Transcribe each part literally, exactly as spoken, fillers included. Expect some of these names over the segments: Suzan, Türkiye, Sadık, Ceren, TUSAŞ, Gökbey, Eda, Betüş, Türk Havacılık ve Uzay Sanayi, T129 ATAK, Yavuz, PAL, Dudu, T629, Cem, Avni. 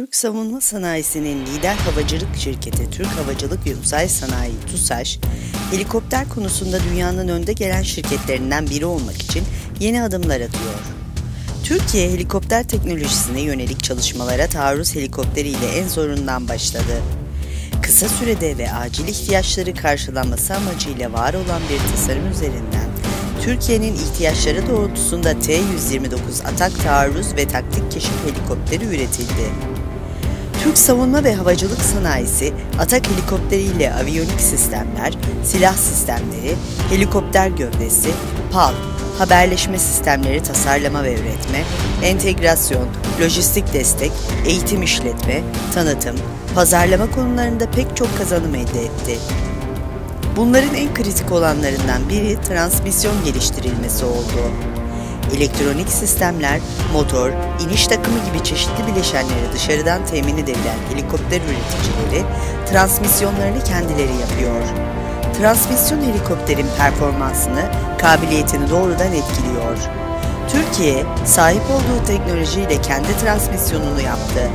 Türk savunma sanayisinin lider havacılık şirketi Türk Havacılık ve Uzay Sanayi TUSAŞ, helikopter konusunda dünyanın önde gelen şirketlerinden biri olmak için yeni adımlar atıyor. Türkiye, helikopter teknolojisine yönelik çalışmalara taarruz helikopteriyle en zorundan başladı. Kısa sürede ve acil ihtiyaçları karşılanması amacıyla var olan bir tasarım üzerinden, Türkiye'nin ihtiyaçları doğrultusunda T yüz yirmi dokuz ATAK taarruz ve taktik keşif helikopteri üretildi. Türk savunma ve havacılık sanayisi, ATAK helikopteriyle aviyonik sistemler, silah sistemleri, helikopter gövdesi, P A L, haberleşme sistemleri tasarlama ve üretme, entegrasyon, lojistik destek, eğitim işletme, tanıtım, pazarlama konularında pek çok kazanım elde etti. Bunların en kritik olanlarından biri transmisyon geliştirilmesi oldu. Elektronik sistemler, motor, iniş takımı gibi çeşitli bileşenleri dışarıdan temin edilen helikopter üreticileri transmisyonlarını kendileri yapıyor. Transmisyon helikopterin performansını, kabiliyetini doğrudan etkiliyor. Türkiye, sahip olduğu teknolojiyle kendi transmisyonunu yaptı.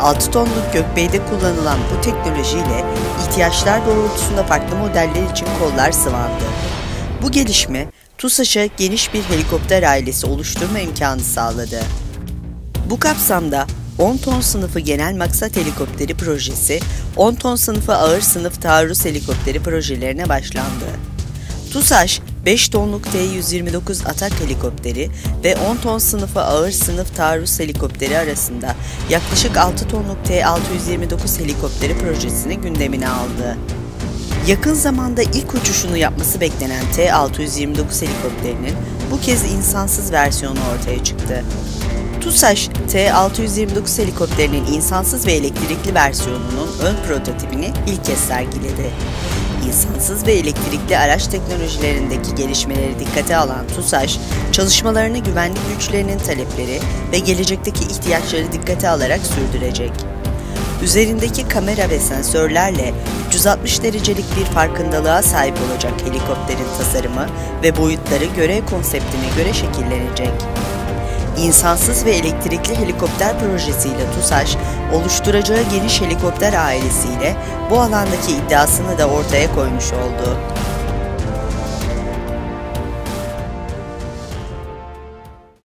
altı tonluk Gökbey'de kullanılan bu teknolojiyle ihtiyaçlar doğrultusunda farklı modeller için kollar sıvandı. Bu gelişme, TUSAŞ'a geniş bir helikopter ailesi oluşturma imkanı sağladı. Bu kapsamda on ton sınıfı genel maksat helikopteri projesi, on ton sınıfı ağır sınıf taarruz helikopteri projelerine başlandı. TUSAŞ, beş tonluk T yüz yirmi dokuz ATAK helikopteri ve on ton sınıfı ağır sınıf taarruz helikopteri arasında yaklaşık altı tonluk T altı yüz yirmi dokuz helikopteri projesini gündemine aldı. Yakın zamanda ilk uçuşunu yapması beklenen T altı yüz yirmi dokuz helikopterinin bu kez insansız versiyonu ortaya çıktı. TUSAŞ, T altı yüz yirmi dokuz helikopterinin insansız ve elektrikli versiyonunun ön prototipini ilk kez sergiledi. İnsansız ve elektrikli araç teknolojilerindeki gelişmeleri dikkate alan TUSAŞ, çalışmalarını güvenlik güçlerinin talepleri ve gelecekteki ihtiyaçları dikkate alarak sürdürecek. Üzerindeki kamera ve sensörlerle üç yüz altmış derecelik bir farkındalığa sahip olacak helikopterin tasarımı ve boyutları görev konseptine göre şekillenecek. İnsansız ve elektrikli helikopter projesiyle TUSAŞ, oluşturacağı geniş helikopter ailesiyle bu alandaki iddiasını da ortaya koymuş oldu.